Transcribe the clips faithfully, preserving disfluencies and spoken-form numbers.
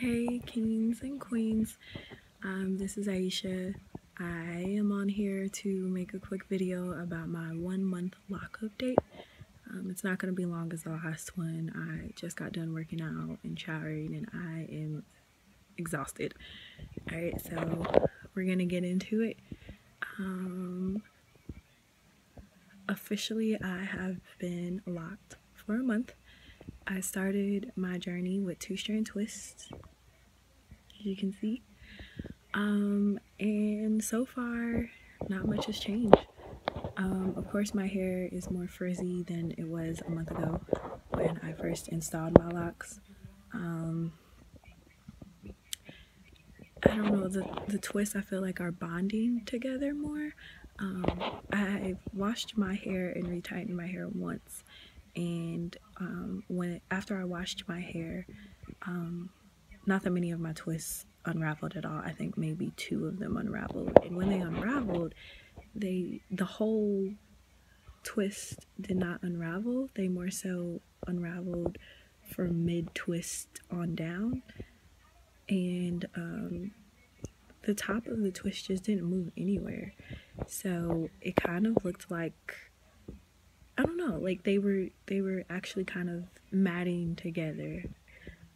Hey kings and queens, um, this is Aisha. I am on here to make a quick video about my one month lock update. Um, it's not going to be long as the last one. I just got done working out and showering and I am exhausted. Alright, so we're going to get into it. Um, officially I have been locked for a month. I started my journey with two strand twists, as you can see, um, and so far not much has changed. Um, of course my hair is more frizzy than it was a month ago when I first installed my locks. Um, I don't know, the, the twists I feel like are bonding together more. Um, I washed my hair and retightened my hair once. And um, when after I washed my hair, um, not that many of my twists unraveled at all. I think maybe two of them unraveled, and when they unraveled, they the whole twist did not unravel. They more so unraveled from mid twist on down, and um, the top of the twist just didn't move anywhere. So it kind of looked like, I don't know, like they were they were actually kind of matting together,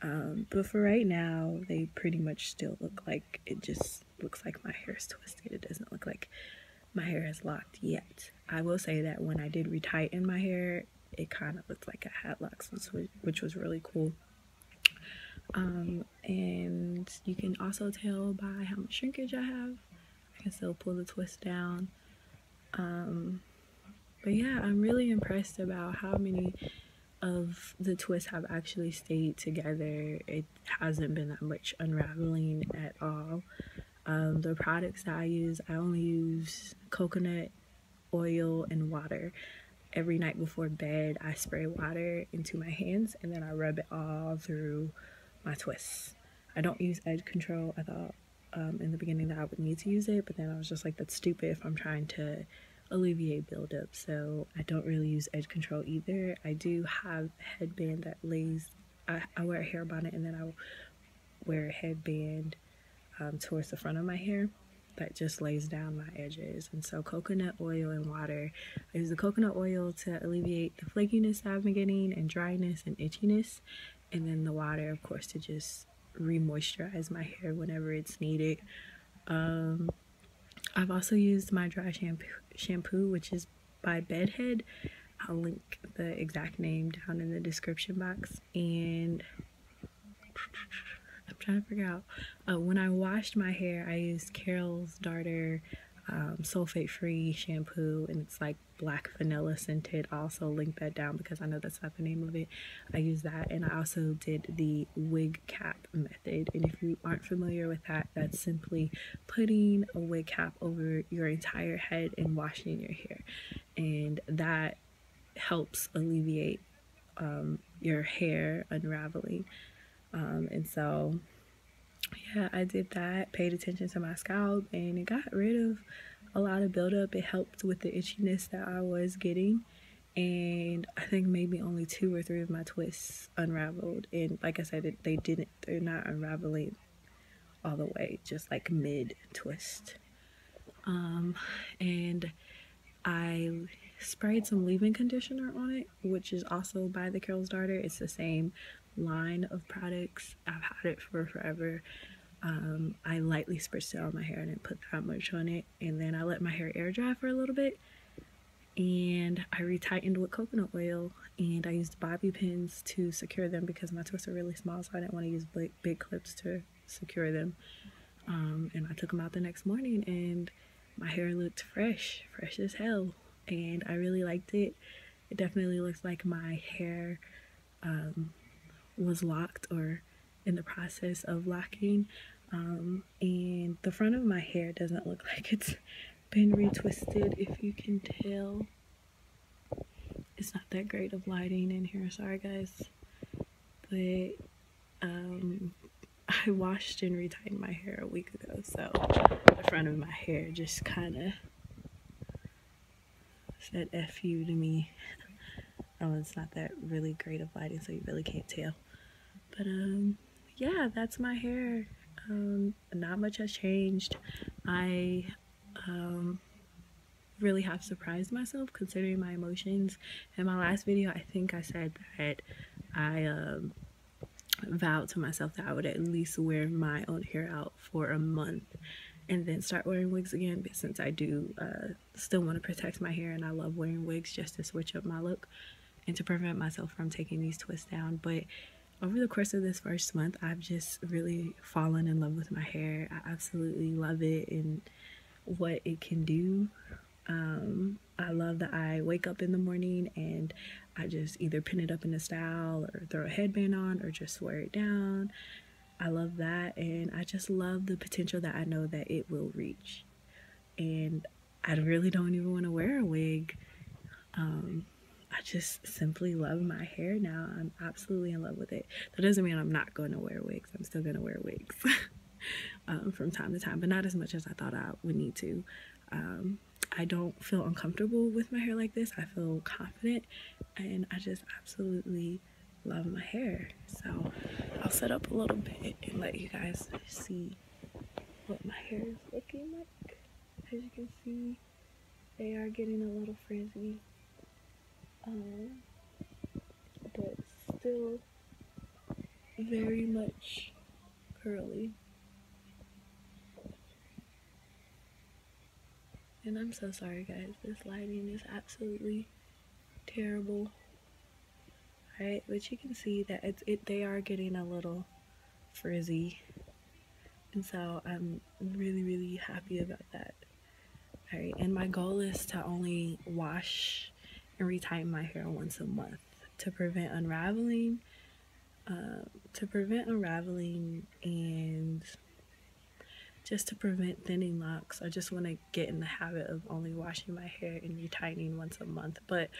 um, but for right now they pretty much still look like, it just looks like my hair is twisted. It doesn't look like my hair is locked yet. I will say that when I did retighten my hair, it kind of looked like I had locks, which was really cool. Um, and you can also tell by how much shrinkage I have. I can still pull the twist down. Um, But yeah, I'm really impressed about how many of the twists have actually stayed together. It hasn't been that much unraveling at all. Um, the products that I use, I only use coconut oil and water. Every night before bed, I spray water into my hands and then I rub it all through my twists. I don't use edge control. I thought um, in the beginning that I would need to use it, but then I was just like, that's stupid if I'm trying to alleviate buildup, so I don't really use edge control either. I do have a headband that lays, I, I wear a hair bonnet and then I wear a headband um, towards the front of my hair that just lays down my edges. And so coconut oil and water, I use the coconut oil to alleviate the flakiness that I've been getting and dryness and itchiness, and then the water of course to just re-moisturize my hair whenever it's needed. um, I've also used my dry shampoo, shampoo, which is by Bedhead. I'll link the exact name down in the description box. And I'm trying to figure out, uh, when I washed my hair, I used Carol's Daughter um, sulfate-free shampoo, and it's like black vanilla scented. I'll also link that down because I know that's not the name of it. I use that, and I also did the wig cap method, and if you aren't familiar with that, that's simply putting a wig cap over your entire head and washing your hair, and that helps alleviate um, your hair unraveling. Um, and so yeah, I did that, paid attention to my scalp, and it got rid of a lot of buildup. It helped with the itchiness that I was getting, and I think maybe only two or three of my twists unraveled, and like I said, it, they didn't they're not unraveling all the way, just like mid twist. Um, and I sprayed some leave-in conditioner on it, which is also by the Carol's Daughter. It's the same line of products. I've had it for forever. Um, I lightly spritzed it on my hair. I didn't put that much on it, and then I let my hair air dry for a little bit, and I retightened with coconut oil, and I used bobby pins to secure them because my twists are really small, so I didn't want to use big, big clips to secure them. Um, and I took them out the next morning and my hair looked fresh, fresh as hell, and I really liked it. It definitely looks like my hair um, was locked or in the process of locking, um, and the front of my hair doesn't look like it's been retwisted. If you can tell, it's not that great of lighting in here, sorry guys, but um, I washed and retightened my hair a week ago, so the front of my hair just kind of said F you to me. Oh, it's not that really great of lighting, so you really can't tell. But um, yeah, that's my hair. Um, not much has changed. I um, really have surprised myself considering my emotions. In my last video, I think I said that I um, vowed to myself that I would at least wear my own hair out for a month and then start wearing wigs again, but since I do uh, still want to protect my hair, and I love wearing wigs just to switch up my look and to prevent myself from taking these twists down. But over the course of this first month, I've just really fallen in love with my hair. I absolutely love it and what it can do. Um, I love that I wake up in the morning and I just either pin it up in a style or throw a headband on or just wear it down. I love that, and I just love the potential that I know that it will reach. And I really don't even want to wear a wig. Um, I just simply love my hair now. I'm absolutely in love with it. That doesn't mean I'm not going to wear wigs. I'm still going to wear wigs um, from time to time, but not as much as I thought I would need to. Um, I don't feel uncomfortable with my hair like this. I feel confident, and I just absolutely love my hair. So I'll set up a little bit and let you guys see what my hair is looking like. As you can see, they are getting a little frizzy, um, but still very much curly. And I'm so sorry, guys, this lighting is absolutely terrible. Alright, but you can see that it's it they are getting a little frizzy, and so I'm really really happy about that. Alright, and my goal is to only wash and retighten my hair once a month to prevent unraveling uh, to prevent unraveling and just to prevent thinning locks. I just want to get in the habit of only washing my hair and retightening once a month. But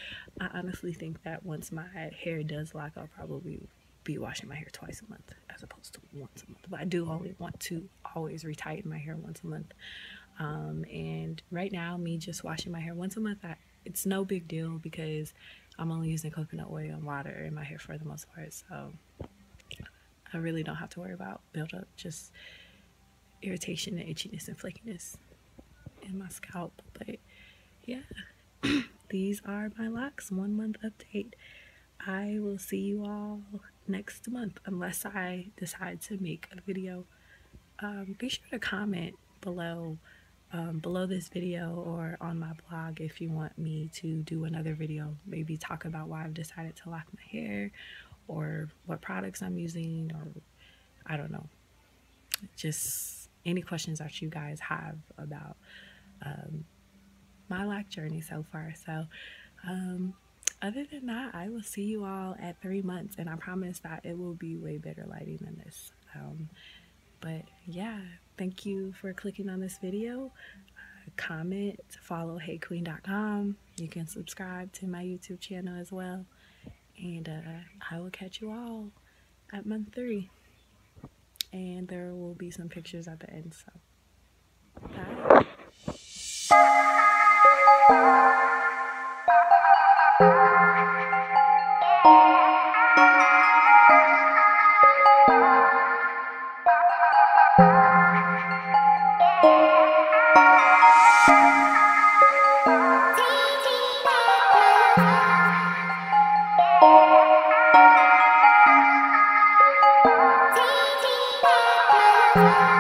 I honestly think that once my hair does lock, I'll probably be washing my hair twice a month as opposed to once a month. But I do only want to always retighten my hair once a month. Um, and right now, me just washing my hair once a month, I, it's no big deal because I'm only using coconut oil and water in my hair for the most part. So I really don't have to worry about buildup. Just irritation and itchiness and flakiness in my scalp. But yeah, these are my locks. One month update. I will see you all next month unless I decide to make a video. Um, be sure to comment below um, below this video or on my blog if you want me to do another video, maybe talk about why I've decided to lock my hair or what products I'm using, or I don't know, just any questions that you guys have about um, my lock journey so far. So um, other than that, I will see you all at three months, and I promise that it will be way better lighting than this. Um, but yeah, thank you for clicking on this video. Uh, comment, follow hey queen dot com. You can subscribe to my YouTube channel as well. And uh, I will catch you all at month three. And there will be some pictures at the end, so bye.